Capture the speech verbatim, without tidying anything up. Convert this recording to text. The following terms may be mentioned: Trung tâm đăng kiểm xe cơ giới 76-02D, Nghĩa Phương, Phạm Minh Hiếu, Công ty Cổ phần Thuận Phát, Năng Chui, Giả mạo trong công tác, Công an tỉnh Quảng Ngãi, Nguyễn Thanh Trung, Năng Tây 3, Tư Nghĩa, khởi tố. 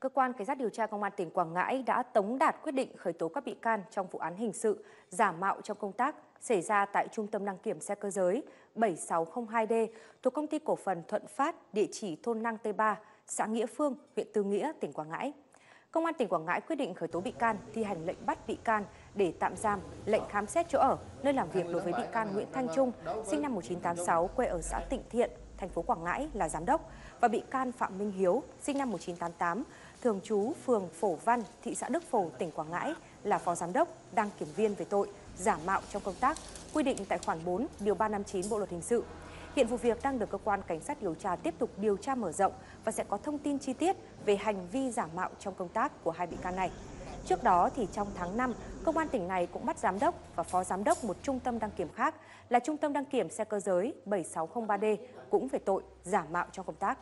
Cơ quan Cảnh sát điều tra Công an tỉnh Quảng Ngãi đã tống đạt quyết định khởi tố các bị can trong vụ án hình sự giả mạo trong công tác xảy ra tại Trung tâm đăng kiểm xe cơ giới bảy sáu không hai D thuộc Công ty Cổ phần Thuận Phát, địa chỉ thôn Năng Tây ba, xã Nghĩa Phương, huyện Tư Nghĩa, tỉnh Quảng Ngãi. Công an tỉnh Quảng Ngãi quyết định khởi tố bị can, thi hành lệnh bắt bị can để tạm giam, lệnh khám xét chỗ ở, nơi làm việc đối với bị can Nguyễn Thanh Trung, sinh năm một nghìn chín trăm tám mươi sáu, quê ở xã Tịnh Thiện, thành phố Quảng Ngãi là giám đốc, và bị can Phạm Minh Hiếu, sinh năm một nghìn chín trăm tám mươi tám, thường trú phường Phổ Văn, thị xã Đức Phổ, tỉnh Quảng Ngãi là phó giám đốc, đăng kiểm viên về tội giả mạo trong công tác, quy định tại khoản bốn, điều ba trăm năm mươi chín Bộ luật hình sự. Hiện vụ việc đang được cơ quan cảnh sát điều tra tiếp tục điều tra mở rộng và sẽ có thông tin chi tiết về hành vi giả mạo trong công tác của hai bị can này. Trước đó thì trong tháng năm, công an tỉnh này cũng bắt giám đốc và phó giám đốc một trung tâm đăng kiểm khác là Trung tâm đăng kiểm xe cơ giới bảy sáu không ba D cũng về tội giả mạo trong công tác.